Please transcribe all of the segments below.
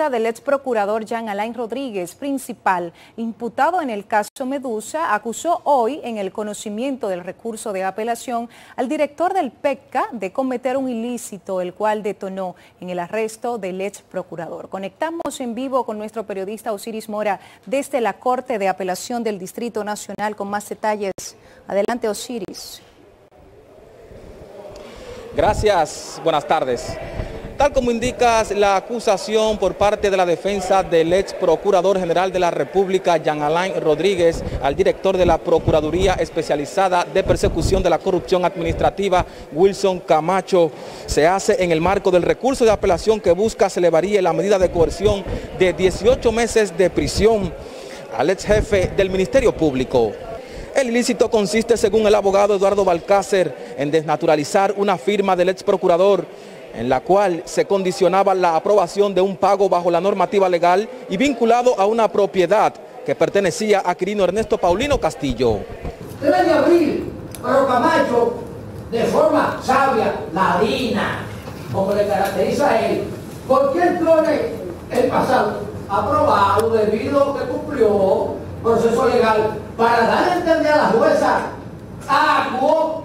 defensa del ex procurador Jean Alain Rodríguez, principal imputado en el caso Medusa, acusó hoy, en el conocimiento del recurso de apelación, al director del PECA de cometer un ilícito, el cual detonó en el arresto del ex procurador. Conectamos en vivo con nuestro periodista Osiris Mora desde la Corte de Apelación del Distrito Nacional con más detalles. Adelante, Osiris. Gracias, buenas tardes. Tal como indicas, la acusación por parte de la defensa del ex procurador general de la República, Jean Alain Rodríguez, al director de la Procuraduría Especializada de Persecución de la Corrupción Administrativa, Wilson Camacho, se hace en el marco del recurso de apelación que busca se le varíe la medida de coerción de 18 meses de prisión al ex jefe del Ministerio Público. El ilícito consiste, según el abogado Eduardo Balcácer, en desnaturalizar una firma del ex procurador, en la cual se condicionaba la aprobación de un pago bajo la normativa legal y vinculado a una propiedad que pertenecía a Quirino Ernesto Paulino Castillo. 3 de abril, pero Camacho, de forma sabia, ladina, como le caracteriza a él, ¿por qué el pasado aprobado debido a que cumplió proceso legal para dar a entender a la jueza algo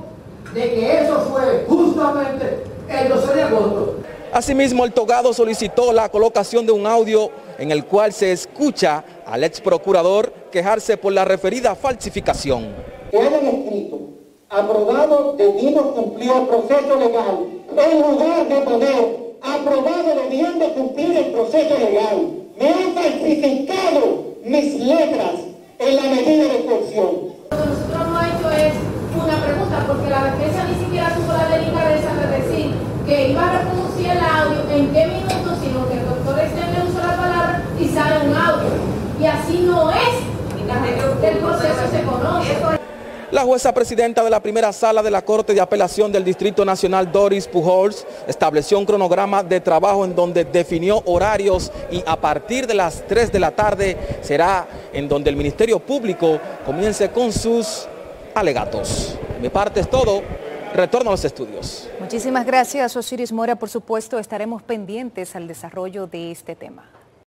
de que eso fue justamente el 12 de agosto? Asimismo, el togado solicitó la colocación de un audio en el cual se escucha al ex procurador quejarse por la referida falsificación. Que hayan escrito, aprobado, debimos cumplir el proceso legal, en lugar de poner, aprobado, debiendo cumplir el proceso legal. Me han falsificado mis letras en la medida de coerción. Lo que nosotros hemos hecho es una pregunta, porque la defensa ni siquiera supo la técnica de esa de decir que iba a reproducir el audio en qué minutos, sino que el doctor extiende usó la palabra y sale un audio. Y así no es, el proceso se conoce. La jueza presidenta de la primera sala de la Corte de Apelación del Distrito Nacional, Doris Pujols, estableció un cronograma de trabajo en donde definió horarios y a partir de las 3 de la tarde será en donde el Ministerio Público comience con sus alegatos. De mi parte es todo. Retorno a los estudios. Muchísimas gracias, Osiris Mora. Por supuesto, estaremos pendientes al desarrollo de este tema.